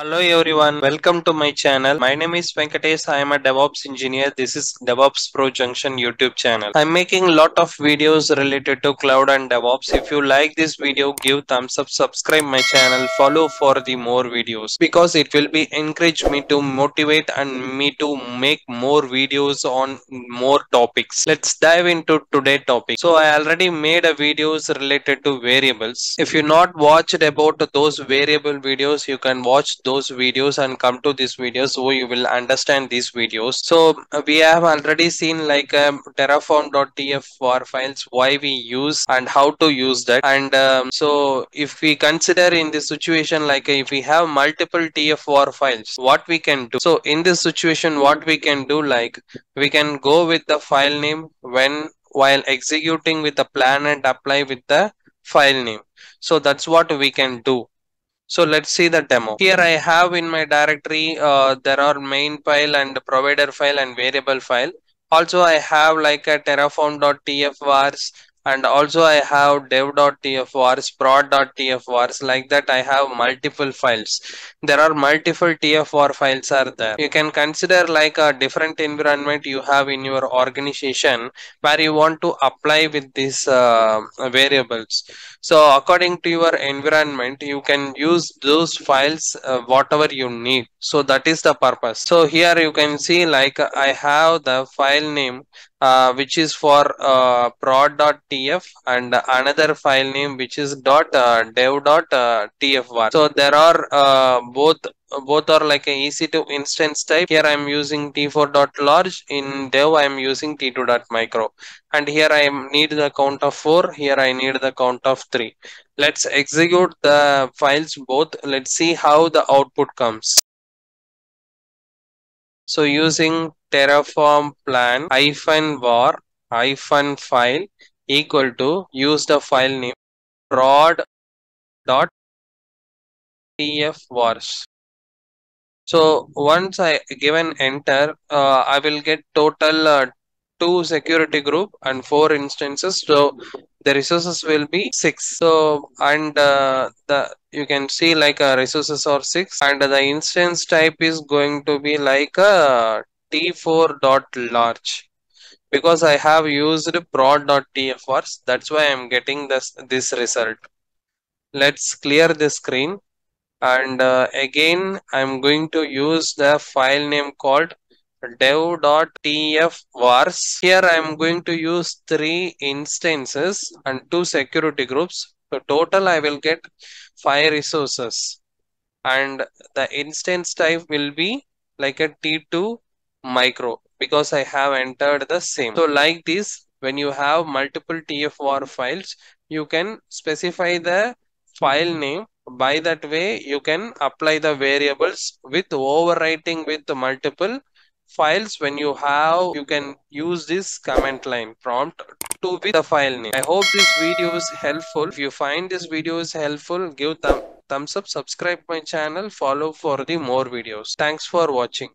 Hello everyone, welcome to my channel. My name is Venkatesh. I am a DevOps engineer. This is DevOps Pro Junction YouTube channel. I'm making lot of videos related to cloud and DevOps. If you like this video, give thumbs up, subscribe my channel, follow for the more videos, because it will be encourage me to motivate and me to make more videos on more topics. Let's dive into today's topic. So I already made a videos related to variables. If you not watched about those variable videos, you can watch those videos and come to this video, so you will understand these videos. So we have already seen like terraform.tfvar files, why we use and how to use that. And so if we consider in this situation, like if we have multiple tfvar files, what we can do? So in this situation, what we can do, like we can go with the file name while executing with the plan and apply with the file name. So that's what we can do. So let's see the demo. Here I have in my directory, there are main file and provider file and variable file. Also I have like a terraform.tfvars, and also I have dev.tfvars, prod.tfvars. like that I have multiple files. There are multiple tfvars files are there. You can consider like a different environment you have in your organization where you want to apply with these variables. So according to your environment, you can use those files whatever you need. So that is the purpose. So here you can see like I have the file name which is for prod.tf, and another file name which is dev.tfvar. So there are both are like a EC2 instance type. Here I am using t4.large, in dev I am using t2.micro, and here I need the count of 4, here I need the count of 3. Let's execute the files both. Let's see how the output comes. So using terraform plan -var -file equal to, use the file name prod.tfvars. So once I give an enter, I will get total 2 security group and 4 instances. So the resources will be 6. So and you can see like resources are 6, and the instance type is going to be like a t4.large, because I have used prod.tfvars. That's why I'm getting this result. Let's clear the screen, and again I'm going to use the file name called dev.tfvars. Here I am going to use 3 instances and 2 security groups. So total I will get 5 resources, and the instance type will be like a t2 micro, because I have entered the same. So like this, when you have multiple tfvar files, you can specify the file name. By that way you can apply the variables with overwriting with the multiple files. When you have, you can use this command line prompt to be the file name. I hope this video is helpful. If you find this video is helpful, give thumbs up, subscribe my channel, follow for the more videos. Thanks for watching.